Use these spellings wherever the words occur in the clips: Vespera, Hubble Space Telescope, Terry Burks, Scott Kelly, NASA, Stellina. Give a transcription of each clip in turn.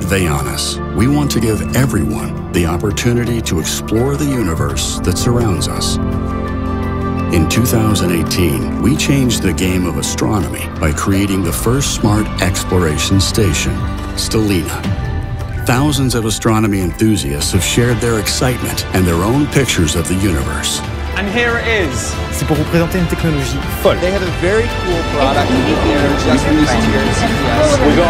that they on us. We want to give everyone the opportunity to explore the universe that surrounds us. In 2018, we changed the game of astronomy by creating the first smart exploration station, Stellina. Thousands of astronomy enthusiasts have shared their excitement and their own pictures of the universe. And here it is. C'est pour représenter une technologie folle. They have a very cool product there just this year. We go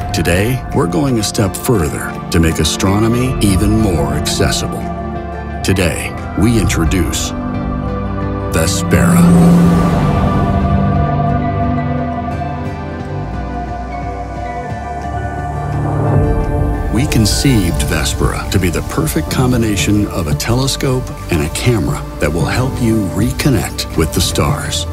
on. Today, we're going a step further to make astronomy even more accessible. Today, we introduce Vespera. We conceived Vespera to be the perfect combination of a telescope and a camera that will help you reconnect with the stars.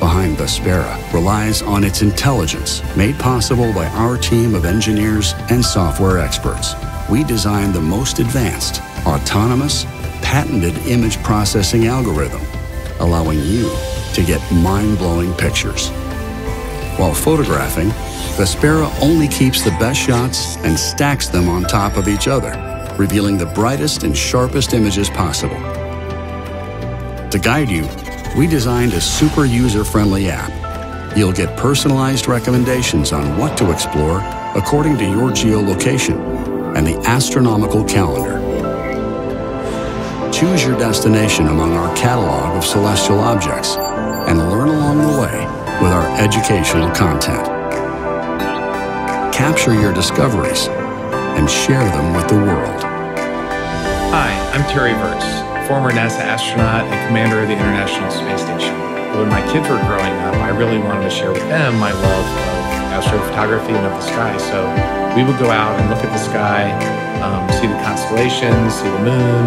Behind Vespera relies on its intelligence, made possible by our team of engineers and software experts. We designed the most advanced, autonomous, patented image processing algorithm, allowing you to get mind-blowing pictures. While photographing, Vespera only keeps the best shots and stacks them on top of each other, revealing the brightest and sharpest images possible. To guide you, we designed a super user-friendly app. You'll get personalized recommendations on what to explore according to your geolocation and the astronomical calendar. Choose your destination among our catalog of celestial objects and learn along the way with our educational content. Capture your discoveries and share them with the world. Hi, I'm Terry Burks, former NASA astronaut and commander of the International Space Station. When my kids were growing up, I really wanted to share with them my love of astrophotography and of the sky. So we would go out and look at the sky, see the constellations, see the moon.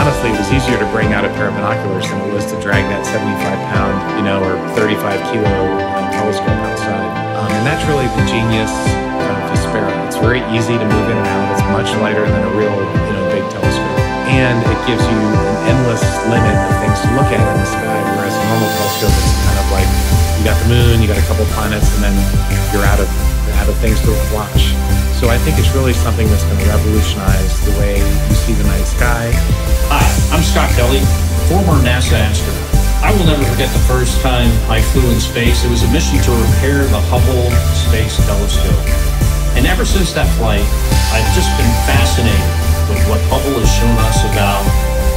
Honestly, it was easier to bring out a pair of binoculars than it was to drag that 75-pound, or 35-kilo telescope outside. And that's really the genius of Vespera. It's very easy to move in and out. It's much lighter than a real, big telescope. And it gives you an endless limit of things to look at in the sky, whereas a normal telescope is kind of like, you got the moon, you got a couple planets, and then you're out of things to watch. So I think it's really something that's going to revolutionize the way you see the night sky. Hi, I'm Scott Kelly, former NASA astronaut. I will never forget the first time I flew in space. It was a mission to repair the Hubble Space Telescope. And ever since that flight, I've just been fascinated with what Hubble has shown us about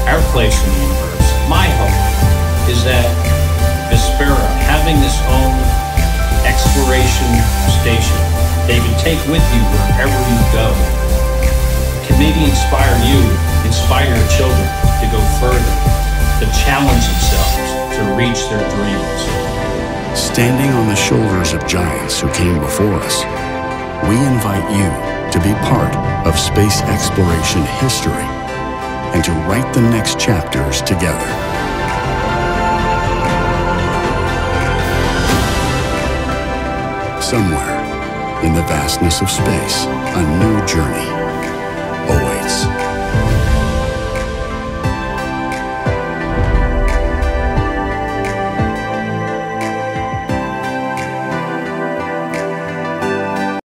our place in the universe. My hope is that Vespera, having this own exploration station, they can take with you wherever you go, maybe inspire you, inspire your children to go further, to challenge themselves, to reach their dreams. Standing on the shoulders of giants who came before us, we invite you to be part of space exploration history and to write the next chapters together. Somewhere in the vastness of space, a new journey.